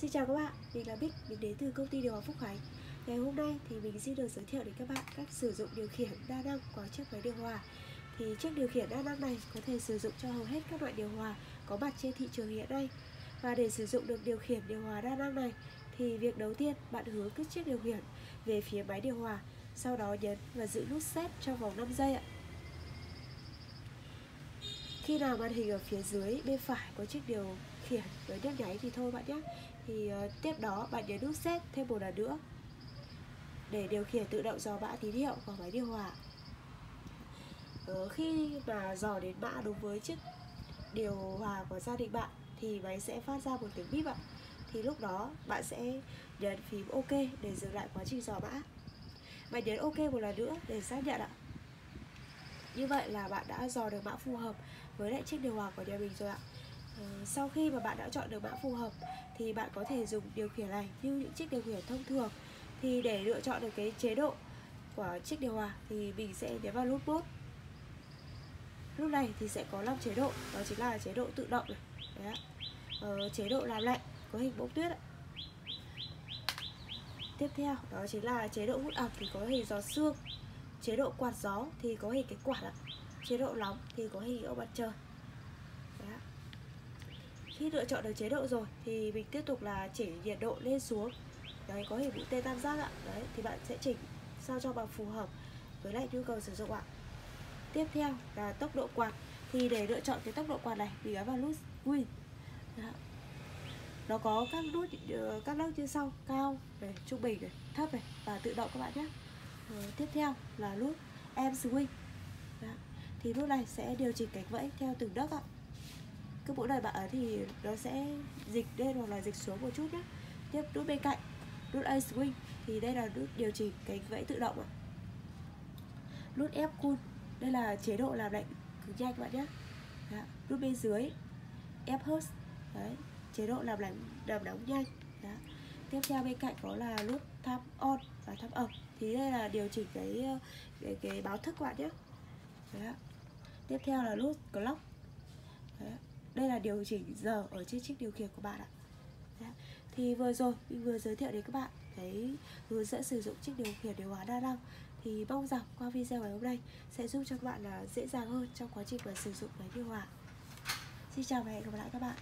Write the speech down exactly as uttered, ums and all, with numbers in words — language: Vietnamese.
Xin chào các bạn, mình là Bích, mình đến từ công ty Điều Hòa Phúc Khánh. Ngày hôm nay thì mình xin được giới thiệu đến các bạn cách sử dụng điều khiển đa năng của chiếc máy điều hòa. Thì chiếc điều khiển đa năng này có thể sử dụng cho hầu hết các loại điều hòa có mặt trên thị trường hiện nay. Và để sử dụng được điều khiển điều hòa đa năng này thì việc đầu tiên bạn hướng cái chiếc điều khiển về phía máy điều hòa, sau đó nhấn và giữ nút set trong vòng năm giây ạ. Khi nào màn hình ở phía dưới bên phải có chiếc điều khiển với nhấp nháy thì thôi bạn nhé. Thì uh, tiếp đó bạn nhấn nút set thêm một lần nữa để điều khiển tự động dò mã tín hiệu của máy điều hòa. Uh, khi mà dò đến mã đối với chiếc điều hòa của gia đình bạn thì máy sẽ phát ra một tiếng bíp ạ. Thì lúc đó bạn sẽ nhấn phím OK để dừng lại quá trình dò mã. Bạn nhấn OK một lần nữa để xác nhận ạ. Như vậy là bạn đã dò được mã phù hợp với lại chiếc điều hòa của nhà mình rồi ạ. Sau khi mà bạn đã chọn được mã phù hợp thì bạn có thể dùng điều khiển này như những chiếc điều khiển thông thường. Thì để lựa chọn được cái chế độ của chiếc điều hòa thì mình sẽ nhấn vào nút mode. Lúc này thì sẽ có năm chế độ, đó chính là chế độ tự động này. Đấy ạ. Ờ, chế độ làm lạnh có hình bông tuyết ạ. Tiếp theo đó chính là chế độ hút ẩm thì có hình gió sương. Chế độ quạt gió thì có hình cái quạt ạ. Chế độ nóng thì có hình ông mặt trời. Đấy. Khi lựa chọn được chế độ rồi thì mình tiếp tục là chỉnh nhiệt độ lên xuống. Đấy, có hình mũi tên tam giác ạ. Đấy, thì bạn sẽ chỉnh sao cho bằng phù hợp với lại nhu cầu sử dụng ạ. Tiếp theo là tốc độ quạt. Thì để lựa chọn cái tốc độ quạt này mình ấn vào nút Win. Nó có các nút các nút như sau: cao này, trung bình này, thấp này và tự động các bạn nhé. Rồi, tiếp theo là nút em swing. Đó. Thì nút này sẽ điều chỉnh cánh vẫy theo từng nấc ạ. Cứ mỗi lần bạn ấn thì nó sẽ dịch lên hoặc là dịch xuống một chút nhé. Tiếp nút bên cạnh, nút A swing thì đây là nút điều chỉnh cánh vẫy tự động ạ. Nút F cool, đây là chế độ làm lạnh cực nhanh các bạn nhé. Đó. Nút bên dưới F hot, đấy, chế độ làm lạnh làm nóng nhanh. Đó. Tiếp theo bên cạnh có là nút Time on và Time off. Thì đây là điều chỉnh cái cái, cái báo thức các bạn nhé. Đấy. Tiếp theo là nút clock. Đấy. Đây là điều chỉnh giờ ở trên chiếc điều khiển của bạn ạ. Đấy. Thì vừa rồi mình vừa giới thiệu đến các bạn cái hướng dẫn sử dụng chiếc điều khiển điều hòa đa năng. Thì mong rằng qua video ngày hôm nay sẽ giúp cho các bạn là dễ dàng hơn trong quá trình sử dụng máy điều hòa. Xin chào và hẹn gặp lại các bạn.